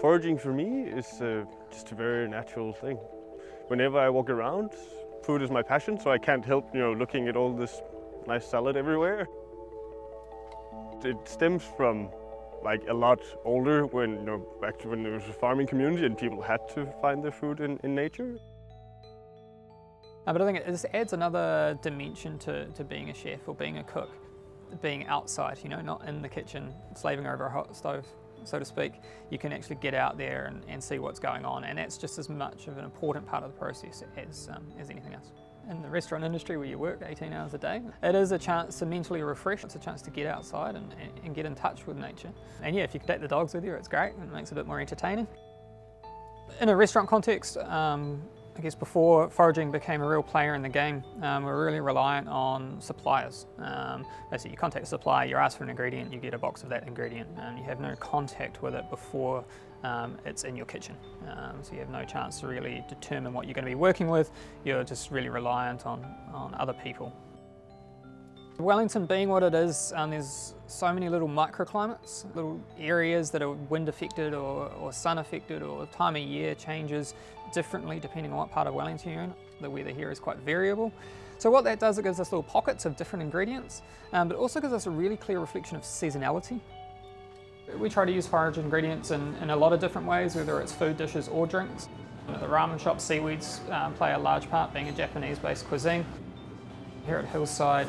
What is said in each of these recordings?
Foraging for me is just a very natural thing. Whenever I walk around, food is my passion, so I can't help, you know, looking at all this nice salad everywhere. It stems from like a lot older, when, you know, back to when there was a farming community and people had to find their food in nature. But I think it just adds another dimension to being a chef or being a cook, being outside, you know, not in the kitchen slaving over a hot stove, so to speak. You can actually get out there and see what's going on, and that's just as much of an important part of the process as anything else. In the restaurant industry where you work 18 hours a day, it is a chance to mentally refresh. It's a chance to get outside and get in touch with nature. And yeah, if you can take the dogs with you, it's great. It makes it a bit more entertaining. In a restaurant context, I guess before foraging became a real player in the game, we were really reliant on suppliers. Basically, you contact a supplier, you ask for an ingredient, you get a box of that ingredient, and you have no contact with it before it's in your kitchen. So you have no chance to really determine what you're going to be working with. You're just really reliant on other people. Wellington being what it is, there's so many little microclimates, little areas that are wind affected or sun affected, or time of year changes differently depending on what part of Wellington you're in. The weather here is quite variable. So what that does, it gives us little pockets of different ingredients, but it also gives us a really clear reflection of seasonality. We try to use forage ingredients in a lot of different ways, whether it's food dishes or drinks. At the ramen shop, seaweeds play a large part, being a Japanese-based cuisine. Here at Hillside,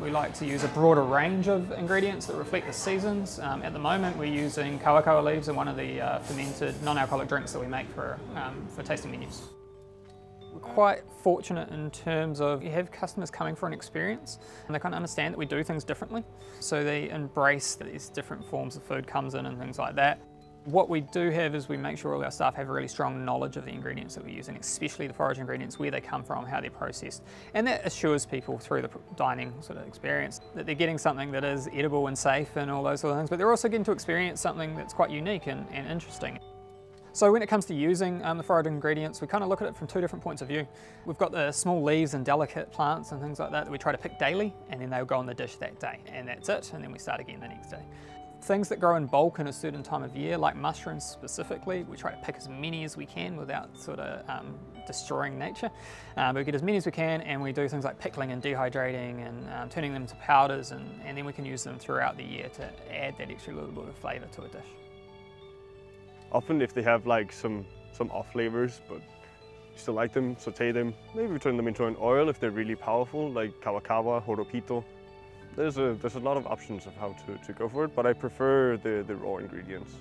we like to use a broader range of ingredients that reflect the seasons. At the moment, we're using kawakawa leaves in one of the fermented non-alcoholic drinks that we make for tasting menus. We're quite fortunate in terms of you have customers coming for an experience, and they kind of understand that we do things differently, so they embrace that these different forms of food comes in and things like that. What we do have is we make sure all our staff have a really strong knowledge of the ingredients that we're using, especially the forage ingredients, where they come from, how they're processed. And that assures people through the dining sort of experience that they're getting something that is edible and safe and all those sort of things, but they're also getting to experience something that's quite unique and interesting. So when it comes to using the forage ingredients, we kind of look at it from two different points of view. We've got the small leaves and delicate plants and things like that we try to pick daily, and then they'll go on the dish that day, and that's it, and then we start again the next day. Things that grow in bulk in a certain time of year, like mushrooms specifically, we try to pick as many as we can without sort of destroying nature. But we get as many as we can, and we do things like pickling and dehydrating and turning them to powders, and then we can use them throughout the year to add that extra little bit of flavour to a dish. Often if they have like some off flavours, but you still like them, saute them, maybe turn them into an oil if they're really powerful, like kawakawa, horopito. There's a lot of options of how to go for it, but I prefer the raw ingredients.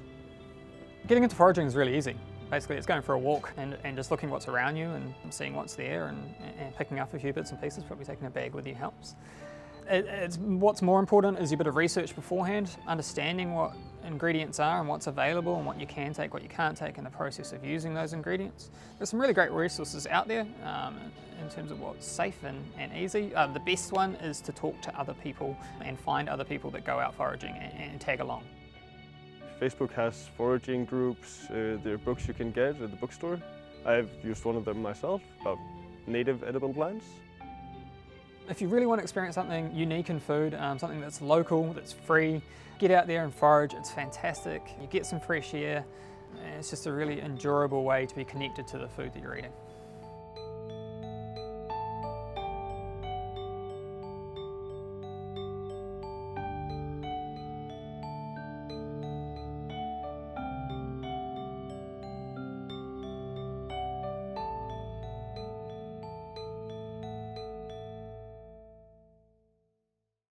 Getting into foraging is really easy. Basically, it's going for a walk and just looking what's around you and seeing what's there and picking up a few bits and pieces. Probably taking a bag with you helps. What's more important is your bit of research beforehand, understanding what ingredients are and what's available and what you can take, what you can't take in the process of using those ingredients. There's some really great resources out there in terms of what's safe and easy. The best one is to talk to other people and find other people that go out foraging and tag along. Facebook has foraging groups, there are books you can get at the bookstore. I've used one of them myself about native edible plants. If you really want to experience something unique in food, something that's local, that's free, get out there and forage. It's fantastic. You get some fresh air. It's just a really enjoyable way to be connected to the food that you're eating.